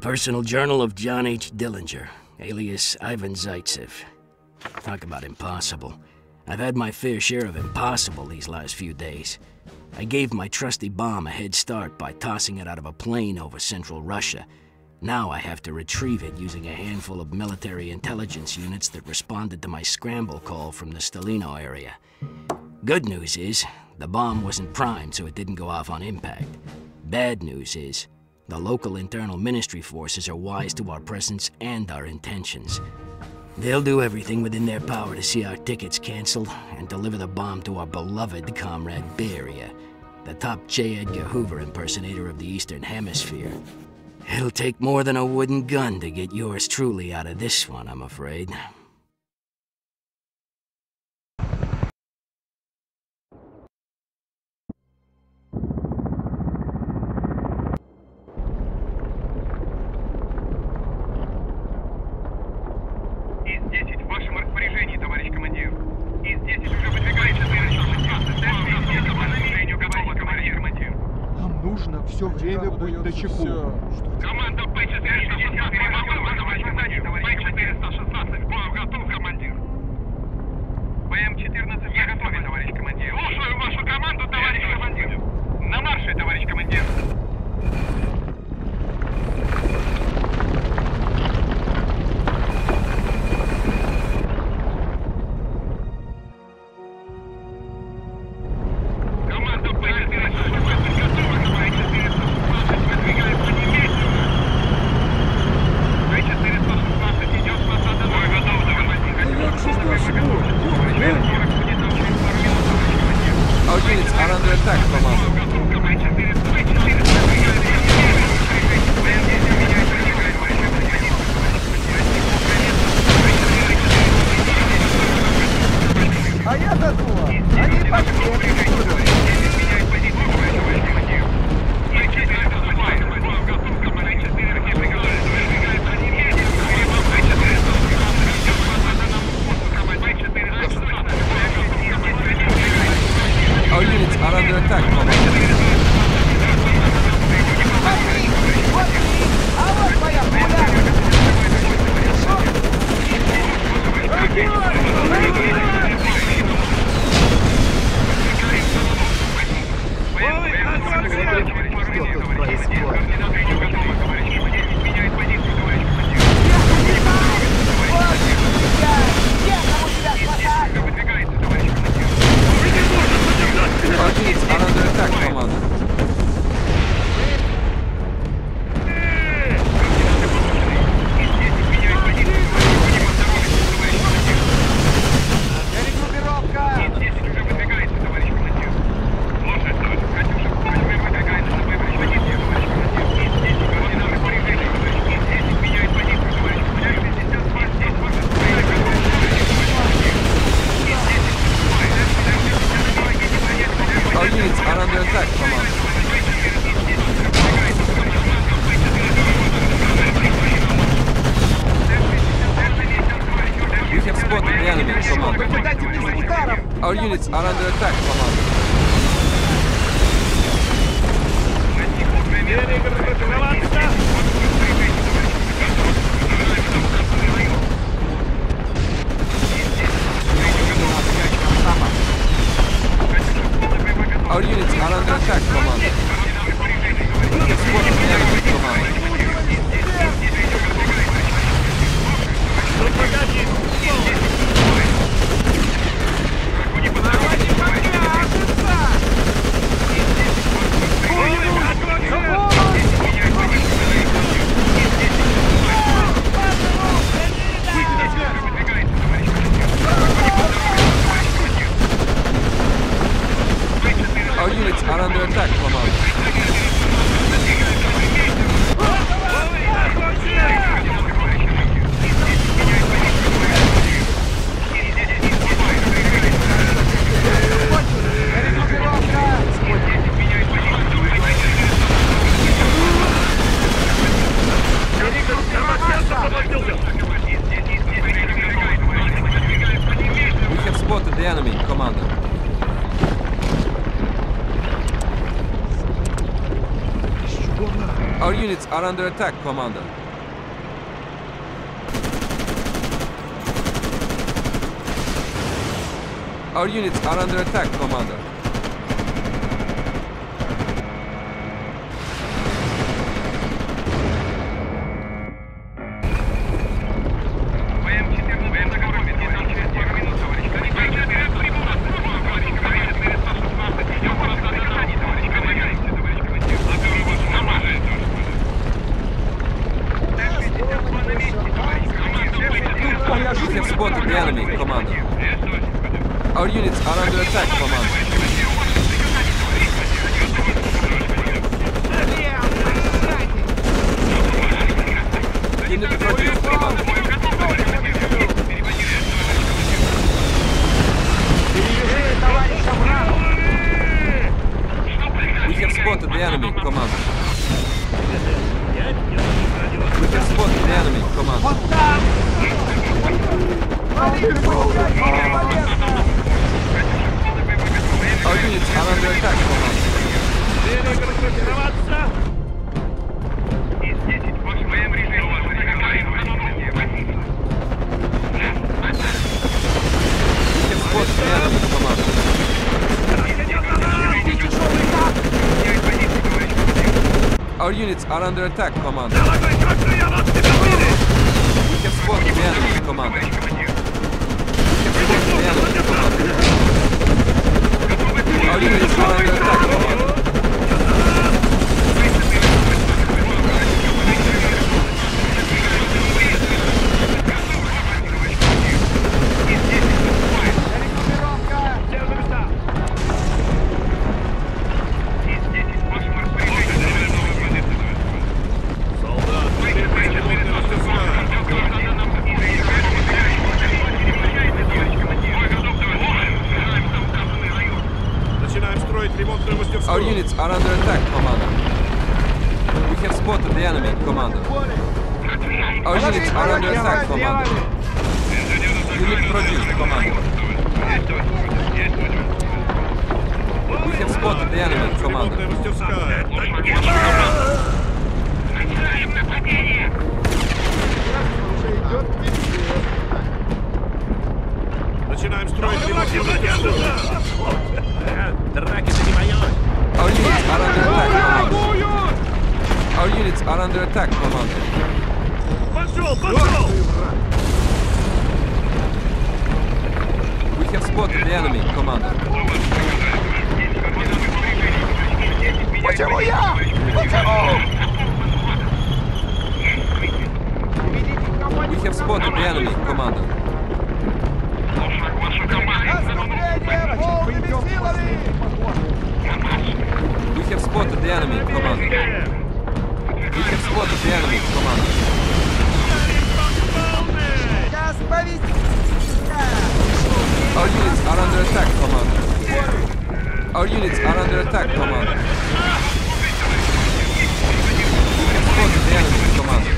personal journal of John H. Dillinger, alias Ivan Zaitsev. Talk about impossible. I've had my fair share of impossible these last few days. I gave my trusty bomb a head start by tossing it out of a plane over central Russia. Now I have to retrieve it using a handful of military intelligence units that responded to my scramble call from the Stalino area. Good news is, the bomb wasn't primed, so it didn't go off on impact. Bad news is, the local internal ministry forces are wise to our presence and our intentions. They'll do everything within their power to see our tickets canceled and deliver the bomb to our beloved comrade Beria, the top J. Edgar Hoover impersonator of the Eastern Hemisphere. It'll take more than a wooden gun to get yours truly out of this one, I'm afraid. Все время будет на чеку. Команда П416 перемотала на восстановлению. П416, план готов, командир. БМ-14 я готове, товарищ командир. Слушаю вашу команду, товарищ командир. На марше, товарищ командир. Our units are under attack, Commander. Our units are under attack, Commander. Our units are under attack, Commander. units are under attack, Commander. Our units are under attack, Commander. Our units are under attack, Commander. We have spotted the enemy, Commander. Our units are under attack, Our units are under attack, Commander. We have spotted the enemy, Commander. Our units are under attack, Commander. Unit produced, Commander. We have spotted the enemy, Commander. Our units are under attack, Commander. Our units are under attack, Commander. We have spotted the enemy, Commander. Почему я? Почему? We have spotted the enemy, Commander. We have spotted the enemy, Commander. We have spotted the enemy, Commander. Our units are under attack, Commander. Our units are under attack, Commander. We have spotted the enemy, Commander.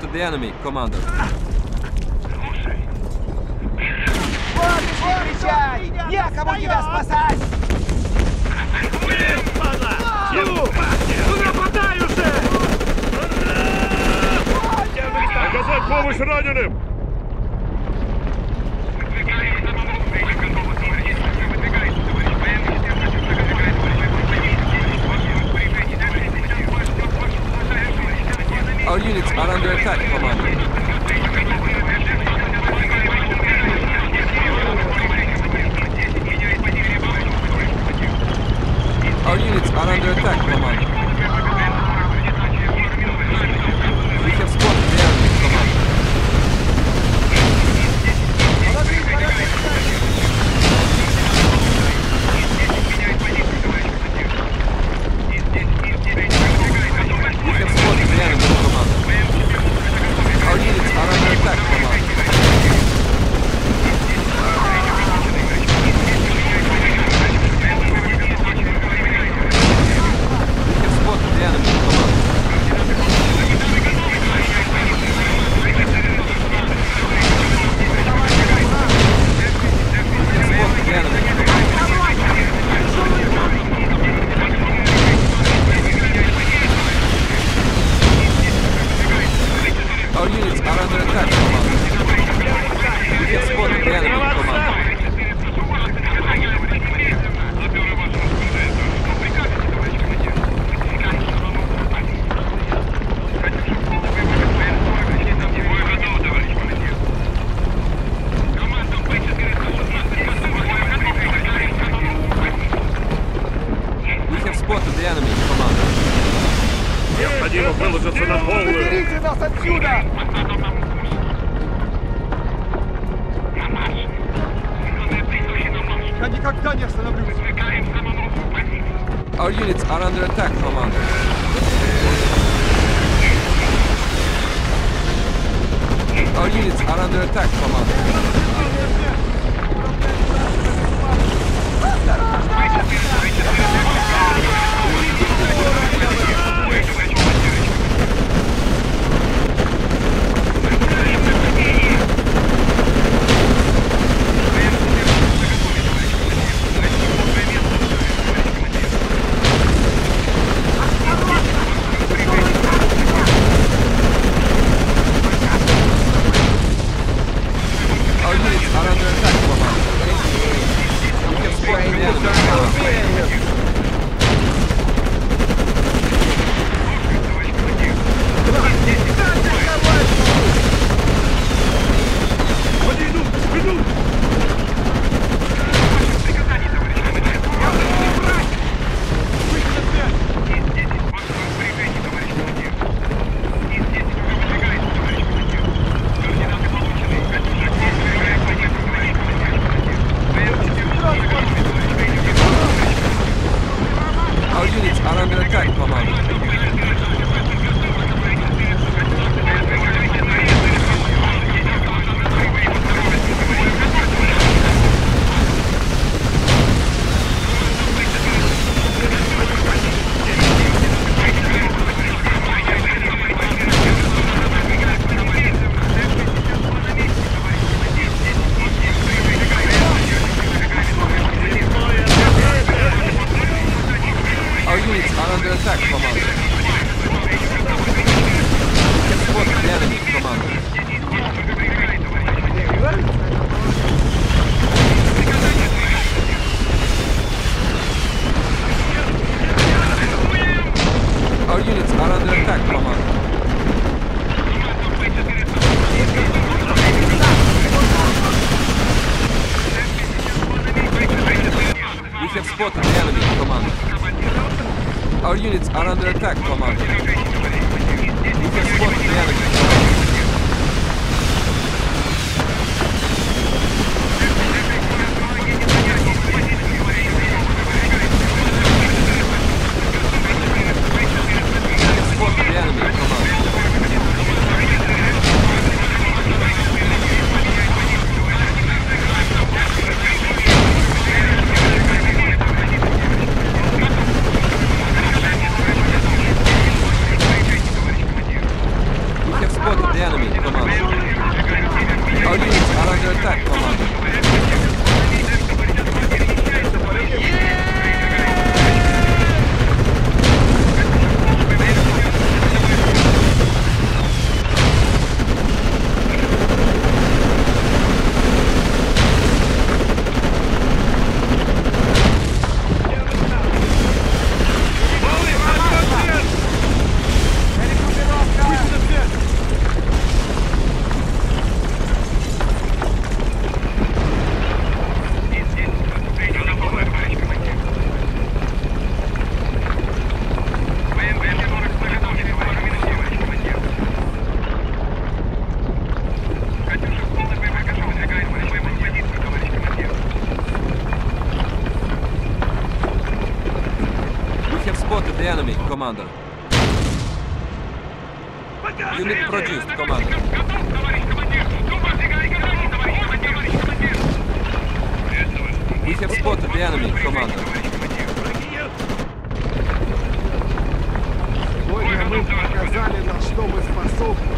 The enemy, Commander. Некому тебя спасать! Ну нападай уже! Оказать помощь раненым! Under attack, commander. We have spotted the enemy, commander. We have spotted the enemy, commander. Our units are under attack, commander. The The enemy, Commander. Unit produced, Commander. We have spotted the enemy, Commander. Сегодня мы показали, на что мы способны.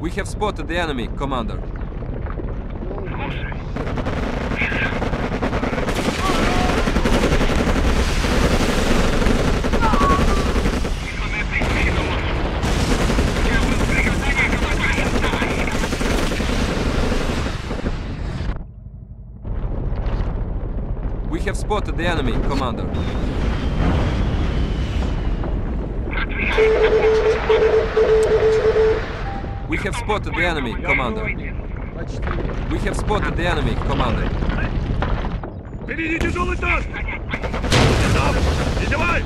We have spotted the enemy, Commander. We have spotted the enemy, Commander. We have spotted the enemy, Commander. We have spotted the enemy, Commander. Впереди тяжелый танк! Не давай!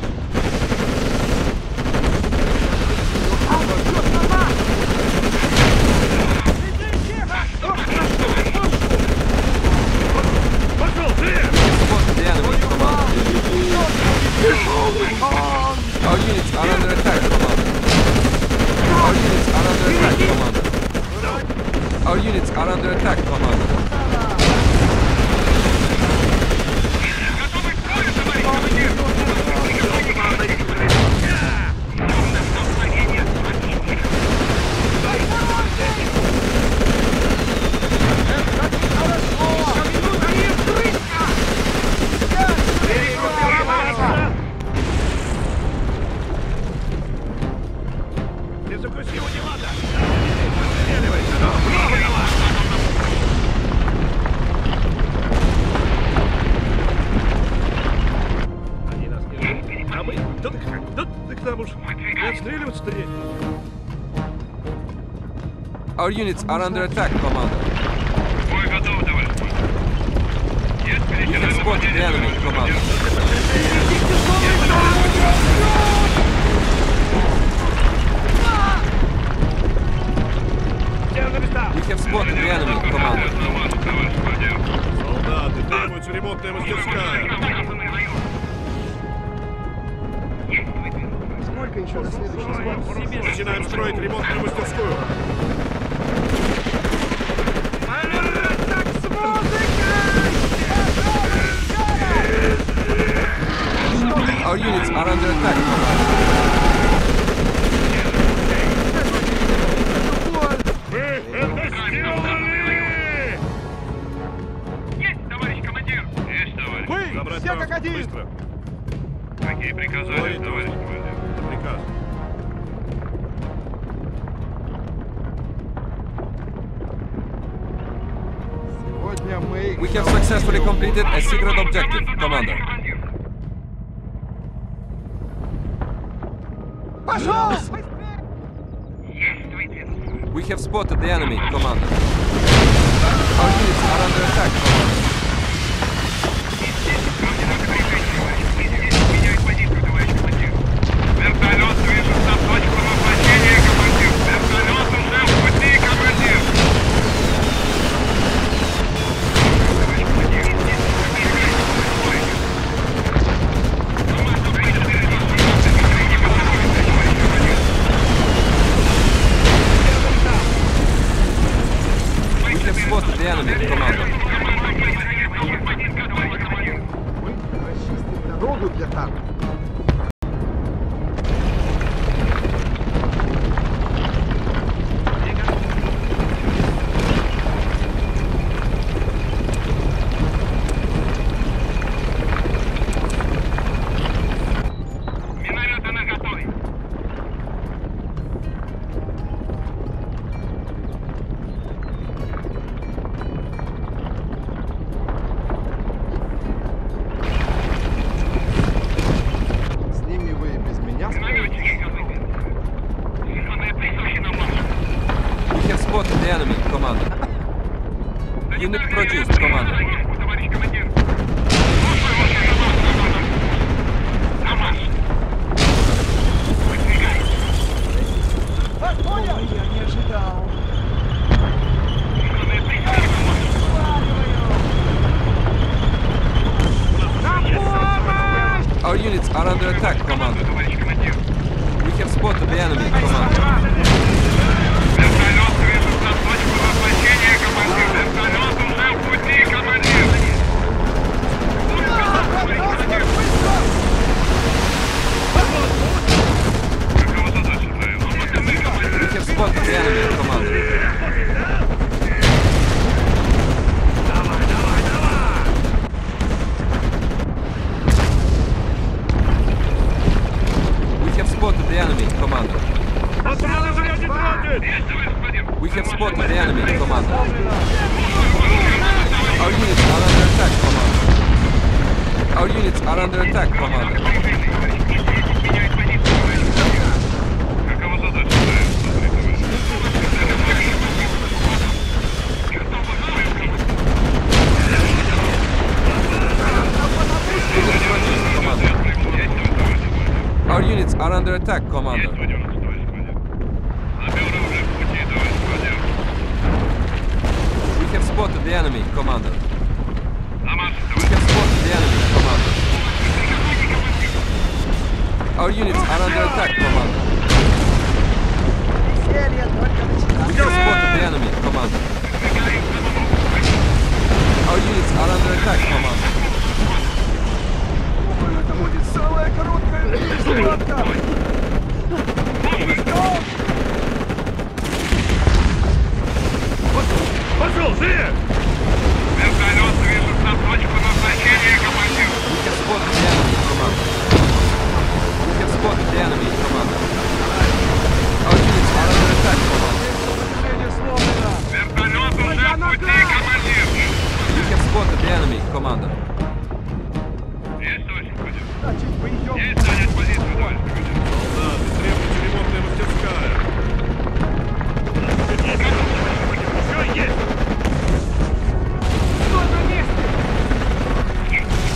Пошел, ты! Spotted the enemy, Commander. Our units are under attack, Commander. Our units are under attack, Commander. Our Our units are under attack, Commander. Our units are under attack, Commander. You can spot the enemy, Commander. You can spot the enemy, Commander. Солдаты, требуется ремонтная мастерская. Сколько еще до следующего спорта? Начинаем строить ремонтную мастерскую. Our units are under attack, Commander. Вы это сделали! Есть, товарищ командир! Есть, товарищ. Вы все как один! Быстро! Какие приказы, товарищ командир? Приказ. Сегодня мы... We have successfully completed a secret objective, Commander. We have spotted the enemy, Commander. Our units are under attack, Our units are under attack, Commander. We just spotted the enemy, Commander. Our units are under attack, Commander. Это будет самая короткая схватка. Пошел, живее! Вертолет движет на точку назначения, командир. We just spotted the enemy, Commander. We just spotted the enemy, Commander. Our units are under attack, Commander. Вертолет уже в пути, командир! We have spotted the enemy, Commander. Есть товарищ командир? Есть занять позицию, товарищ командир. Солдаты, требуется ремонтная мастерская. Все есть! Кто на месте?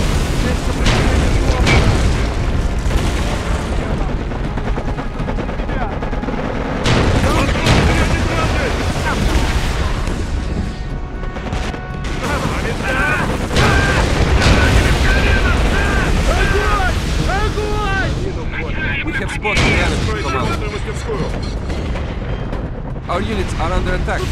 Здесь сопротивление сломано. Our units are under attack,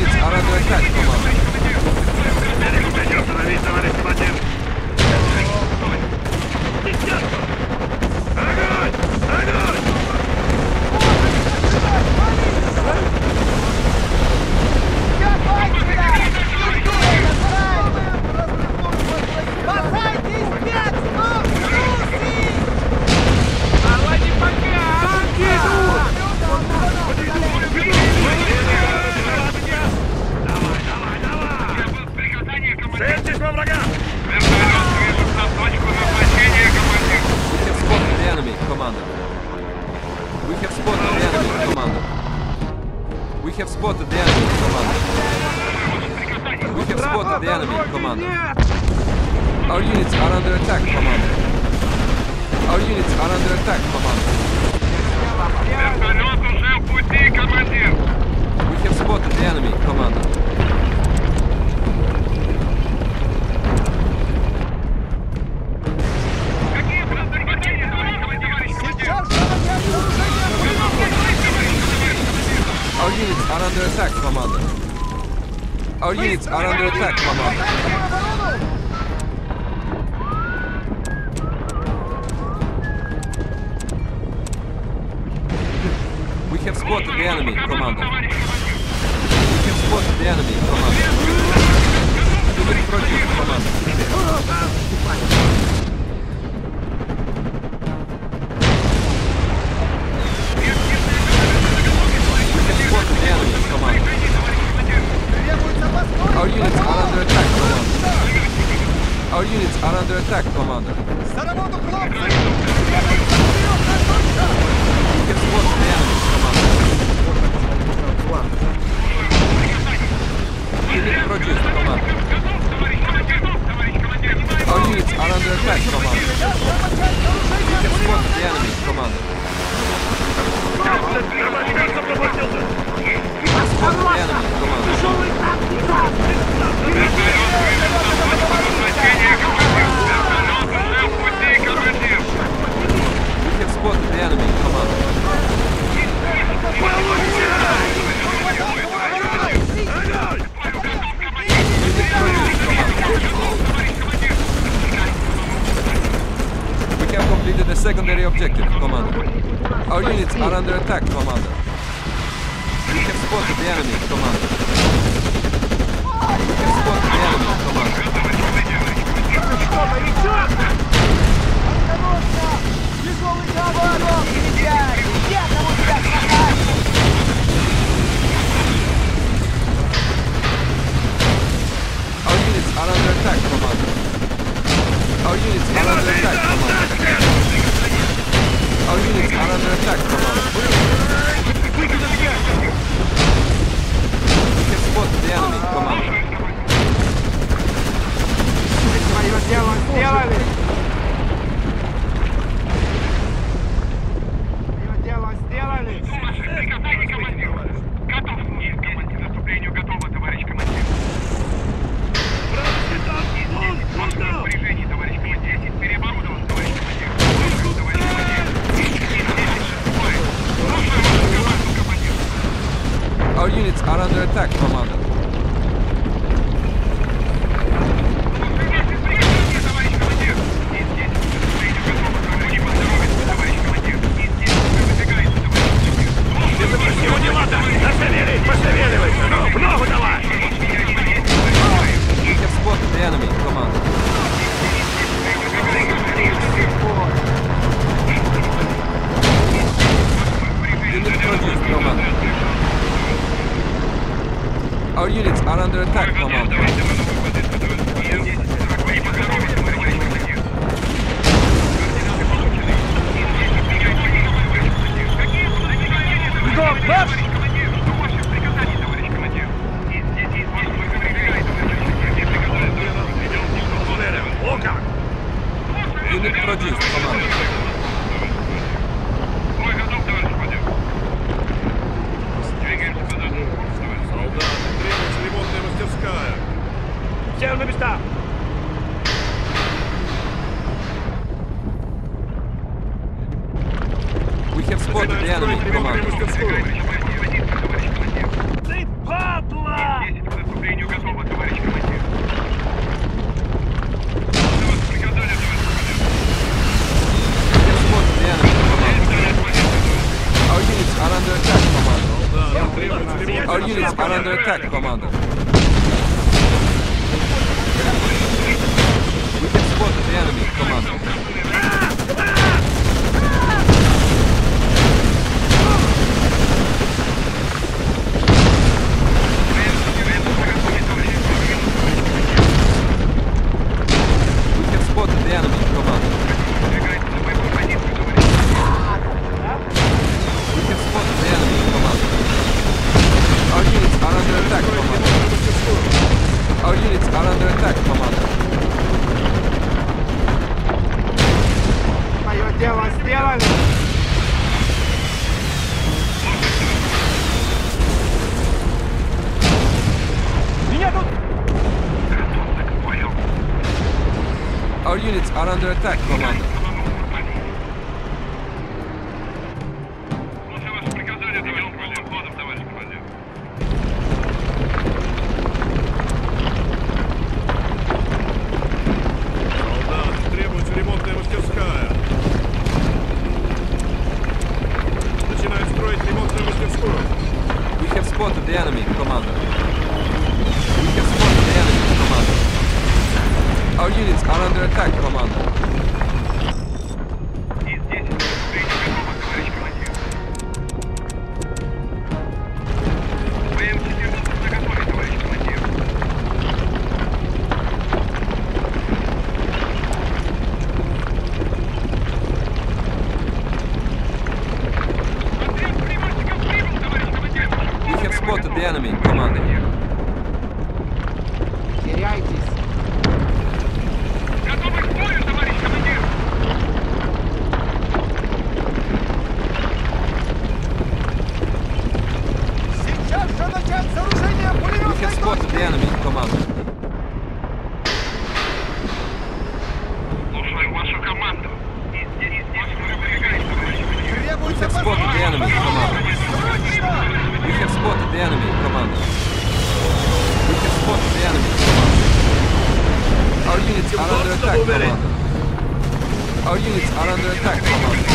Commander. Our units are under attack, Commander. Переоборудован, товарищ We're under attack, Commander. We have spotted the enemy, Commander. Our units are under attack, Commander. Unit produced, Commander. Under attack, Commander. We have spotted the enemy, Commander. We have spotted the enemy, Commander. Our units are under attack, Commander. Attack, Commander. Our units are under attack, Commander.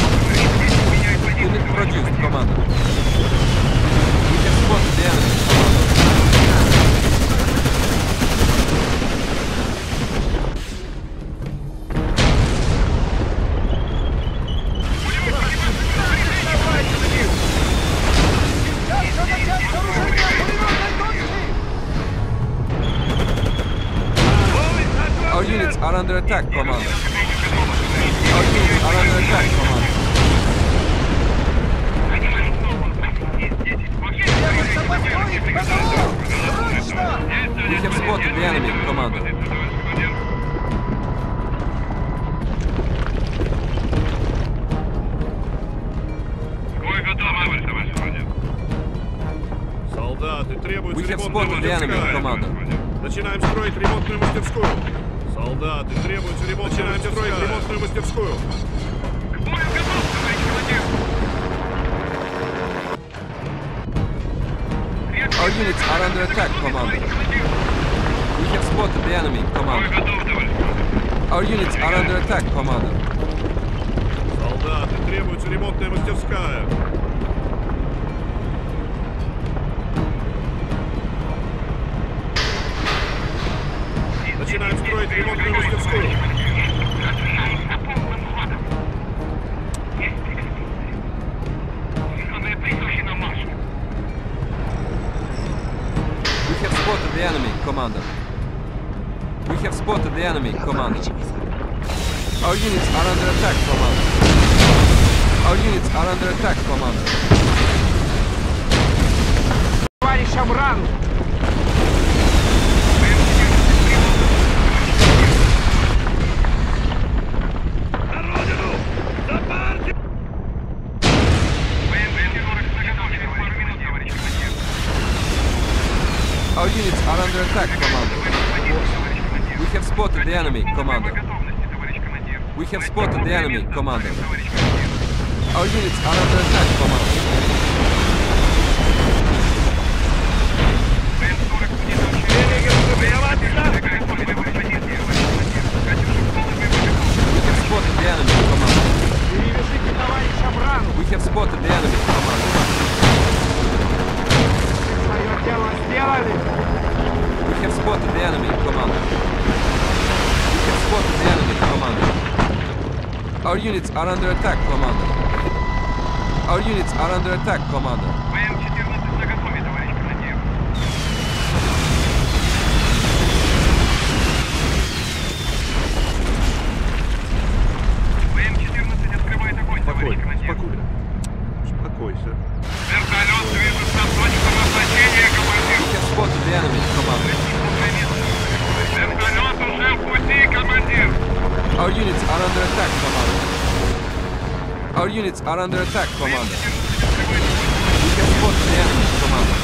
We have spotted the enemy, Commander. We have spotted the enemy, Commander. Начинаем строить ремонтную мастерскую. Солдаты, требуется ремонт. Начинаем строить ремонтную мастерскую. К бою готов, товарищ командир. Our units are under attack, Commander. We have spotted the enemy, Commander. Our units are under attack, Commander. Солдаты, требуется ремонтная мастерская. Начинаем строить ремонтную мастерскую. We have spotted the enemy, Commander. We have spotted the enemy, Commander. Our units are under attack, Commander. Our units are under attack, Commander. Товарищ Авран! Our units are under attack, Commander. We have spotted the enemy, Commander. We have spotted the enemy, Commander. Our units are under attack, Commander. We have spotted the enemy, Commander. We have spotted the enemy, Commander. We have spotted the enemy, Commander. We have spotted the enemy, Commander. Our units are under attack, Commander. Our units are under attack, Commander. БМ-14 наготове, товарищ командир. БМ-14 открывает огонь, товарищ командир. Успокойся. Вертолет движется в точку назначения, командир. We have spotted the enemy, Commander. Вертолет уже в пути, командир. Our units are under attack, Commander. Our units are under attack, Commander. We have spotted the enemy, Commander.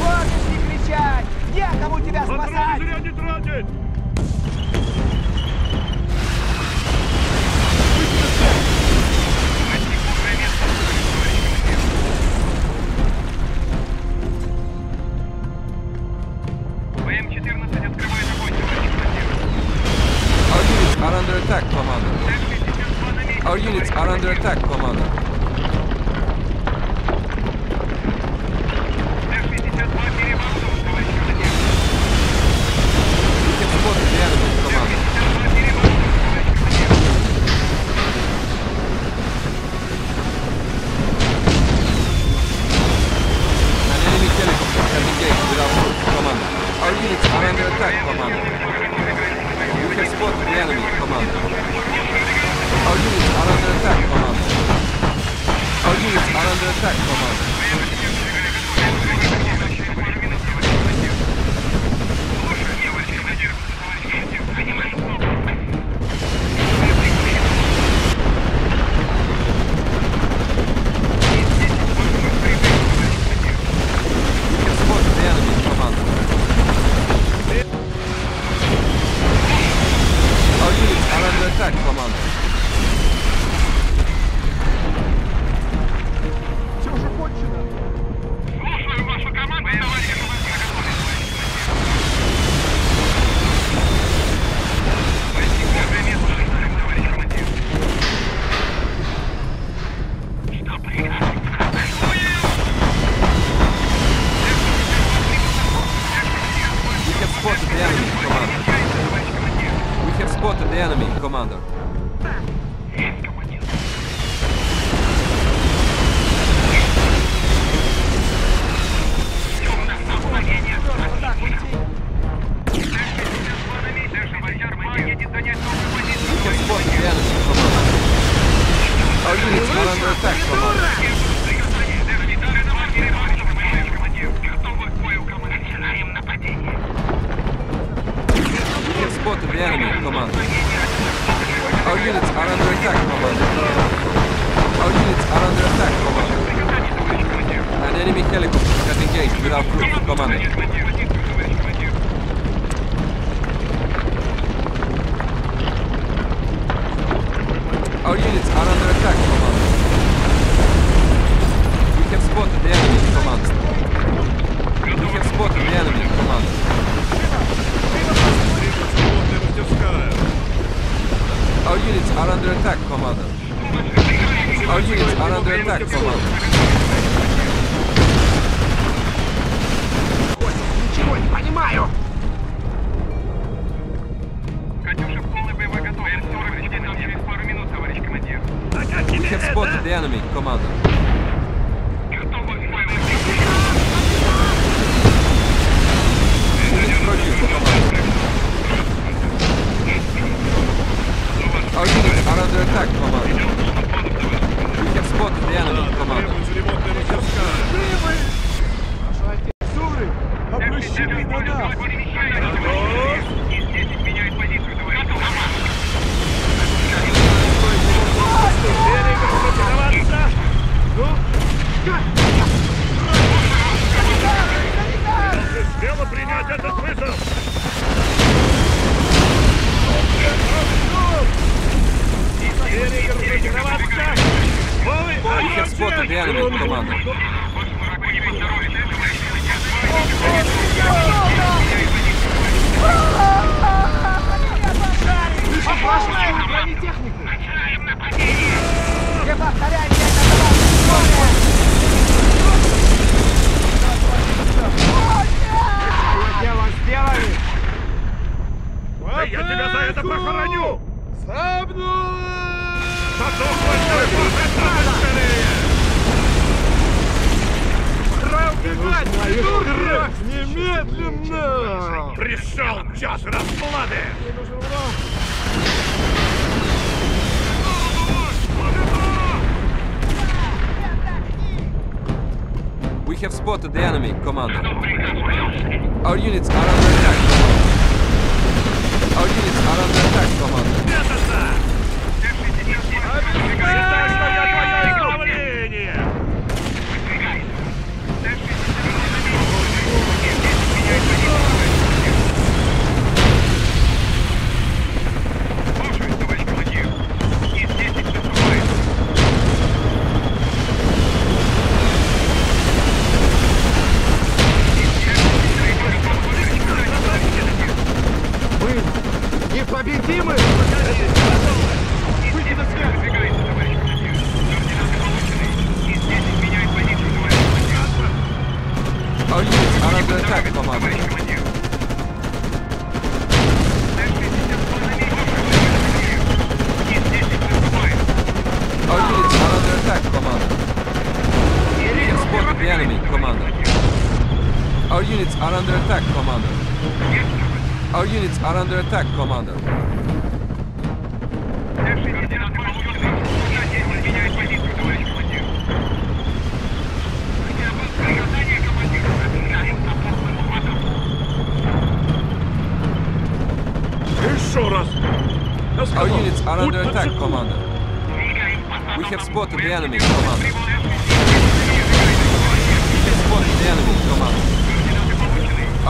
Можешь не кричать! Некому тебя спасать! Патроны зря не тратить! Our units are under attack, Commander. Our units are under attack, Commander. We have spotted the enemy, Commander. An enemy helicopter has engaged without proof, Commander. Our units are under attack, Commander. We have spotted the enemy, Commander. Our units are under attack, Commander. Our units are under attack, Commander. We have spotted the enemy, Commander. Our units are under attack, Commander. Все уже кончено. Слушаю вашу команду, товарищ командир. Что прикажете? We have spotted the enemy, Commander. We have spotted the enemy, Commander. We have spotted the enemy, Commander. Our units are under attack, Commander. We have spotted the enemy, Commander. Our units are under attack, Commander. Our units are under attack, Commander. An enemy helicopter has engaged with our crew, Commander. Our units are under attack, Commander. We have spotted the enemy in command. We have spotted the enemy in command. Our units are under attack, Commander. Our units are under attack, Commander. Ничего не понимаю. Катюша в полной боевой готовности. Товарищ командир, через пару минут, товарищ командир. We have spotted the enemy, Commander. Our units are under attack, Commander. We have spotted the enemy, Commander. Дело принять этот вызов! Их споты реально в команду. Опасная бронетехника! Начинаем нападение! Не повторяй меня! Дело сделали! Да я тебя за это похороню! Со мной! Потом большой бой! Разбивать! Дурак! Немедленно! Пришел час расплаты! Мне нужен урон! We have spotted the enemy, Commander. Our units are under attack. Our units are under attack, Commander. Победимы! Выйди на связь! Двигается, товарищ командир. Координаты получены. И здесь меняет позицию, товарищ командир. Ауниц, она за атаку, товарищ командир. Т-62 на месте. И здесь наступает. Ауниц, она за атаку, команда. Ирина, спорт the enemy, команда. Our units are under attack, Commander. Our units are under attack, Commander.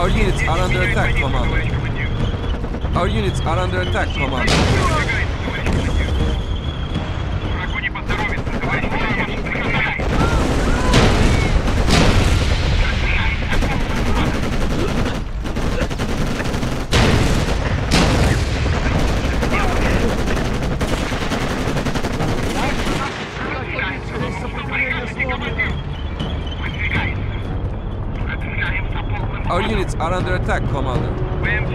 Our units are under attack, Commander. We have spotted the enemy, Commander.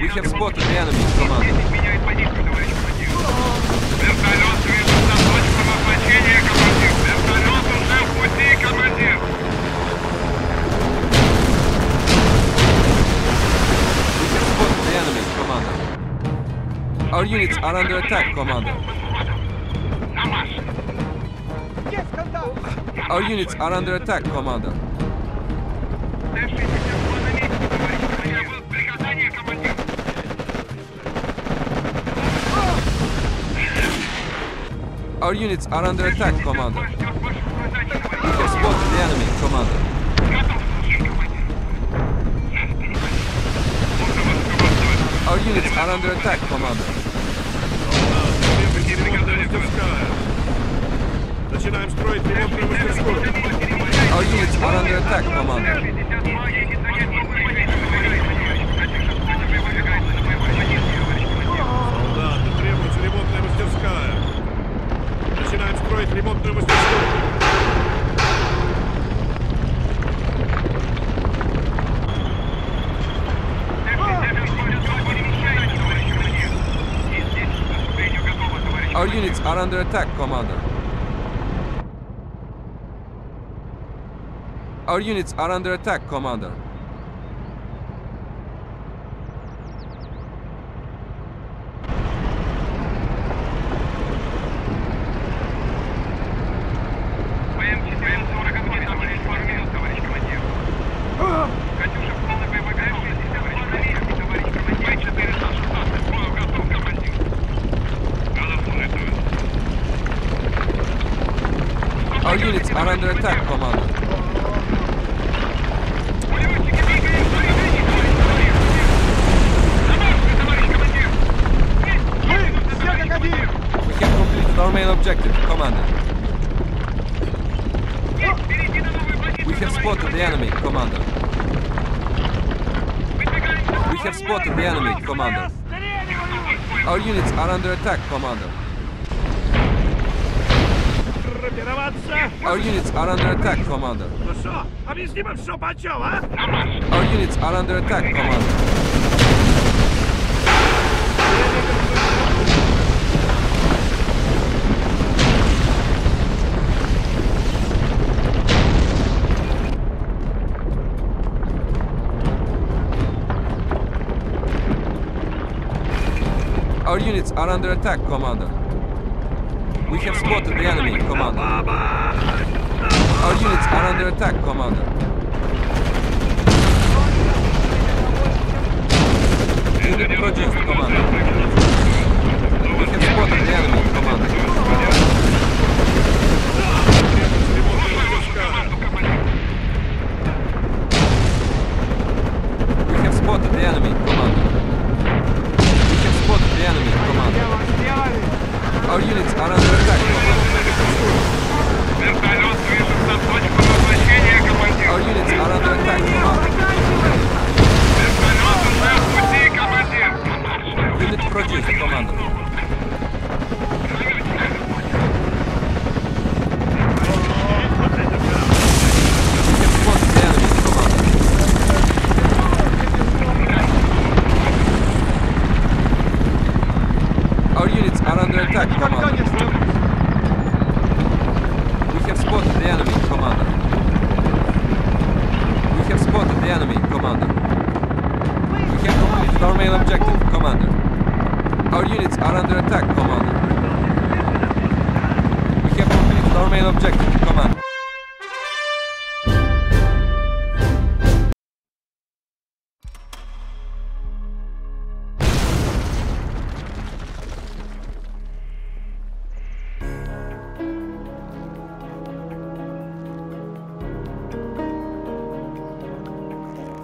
We have spotted the enemy, Commander. Our units are under attack, Commander. Our units are under attack, Commander. Our units are under attack, Commander. Our units are under attack, Commander. Our units are under attack, Commander. We have spotted the enemy, Commander. We have spotted the enemy, Commander. Our units are under attack, Commander. Our units are under attack, Commander. Our units are under attack, Commander. We have spotted the enemy, Commander. Our units are under attack, Commander. Our units are under attack, Commander. Our units are under attack, Commander. Our units are under attack, Commander. Attack, Commander. Our units are under attack, Commander. Our units are under attack, Commander. Our units are under attack, Commander. We have spotted the enemy, Commander. Our units are under attack, Commander. Unit produced, Commander. We have spotted the enemy, Commander. We have spotted the enemy, Commander. The enemy, Commander. Our units are under attack, Commander. Our units are under attack, Commander. Unit produced, Commander.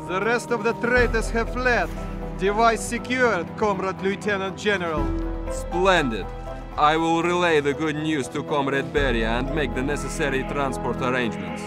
The rest of the traitors have fled. Device secured, Comrade Lieutenant General. Splendid. I will relay the good news to Comrade Beria and make the necessary transport arrangements.